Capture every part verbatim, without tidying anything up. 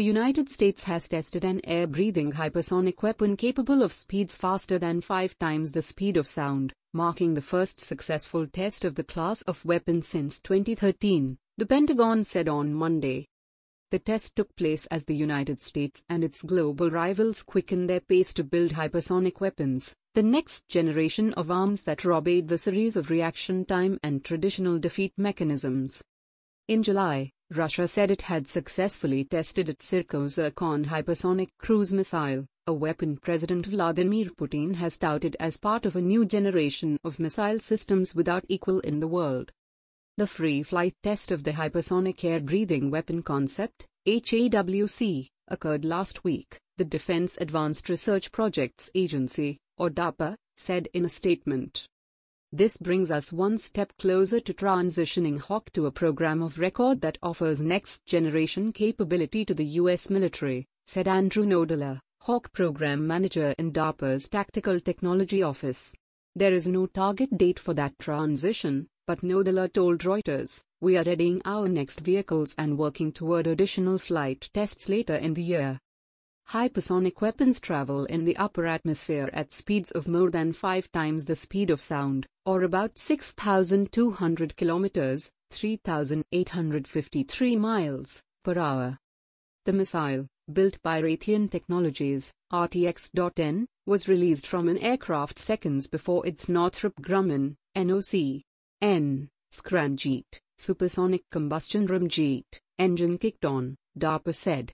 the United States has tested an air-breathing hypersonic weapon capable of speeds faster than five times the speed of sound, marking the first successful test of the class of weapon since twenty thirteen, the Pentagon said on Monday. The test took place as the United States and its global rivals quicken their pace to build hypersonic weapons, the next generation of arms that obeyed the series of reaction time and traditional defeat mechanisms. In July, Russia said it had successfully tested its Tsirkon Zircon hypersonic cruise missile, a weapon President Vladimir Putin has touted as part of a new generation of missile systems without equal in the world. The free flight test of the hypersonic air-breathing weapon concept, H A W C, occurred last week, the Defense Advanced Research Projects Agency, or DARPA, said in a statement. This brings us one step closer to transitioning HAWC to a program of record that offers next-generation capability to the U S military, said Andrew Nodler, HAWC program manager in DARPA's Tactical Technology Office. There is no target date for that transition, but Nodler told Reuters, "We are readying our next vehicles and working toward additional flight tests later in the year." Hypersonic weapons travel in the upper atmosphere at speeds of more than five times the speed of sound, or about six thousand two hundred kilometers (three thousand eight hundred fifty-three miles) per hour. The missile, built by Raytheon Technologies (R T X ten), was released from an aircraft seconds before its Northrop Grumman (N O C). N. Grand Jeet, supersonic combustion ramjet, engine kicked on, DARPA said.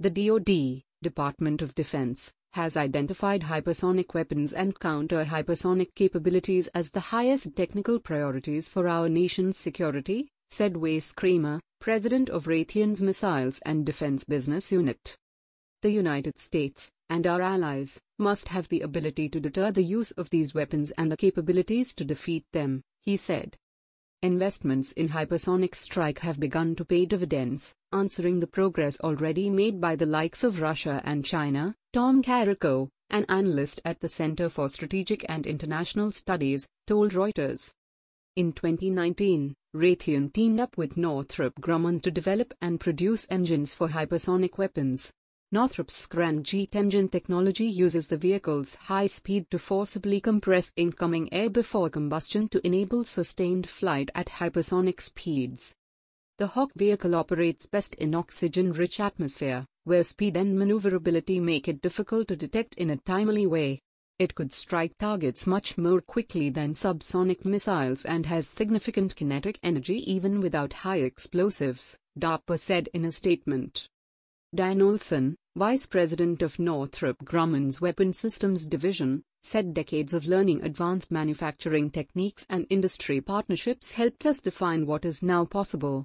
The D O D, Department of Defense, has identified hypersonic weapons and counter-hypersonic capabilities as the highest technical priorities for our nation's security, said Wes Kremer, president of Raytheon's Missiles and Defense Business Unit. The United States and our allies must have the ability to deter the use of these weapons and the capabilities to defeat them, he said. Investments in hypersonic strike have begun to pay dividends, answering the progress already made by the likes of Russia and China, Tom Karako, an analyst at the Center for Strategic and International Studies, told Reuters. In twenty nineteen, Raytheon teamed up with Northrop Grumman to develop and produce engines for hypersonic weapons. Northrop's Grand Jeet engine technology uses the vehicle's high speed to forcibly compress incoming air before combustion to enable sustained flight at hypersonic speeds. The HAWC vehicle operates best in oxygen-rich atmosphere, where speed and maneuverability make it difficult to detect in a timely way. It could strike targets much more quickly than subsonic missiles and has significant kinetic energy even without high explosives, DARPA said in a statement. Dan Olson, vice president of Northrop Grumman's Weapon Systems Division, said decades of learning advanced manufacturing techniques and industry partnerships helped us define what is now possible.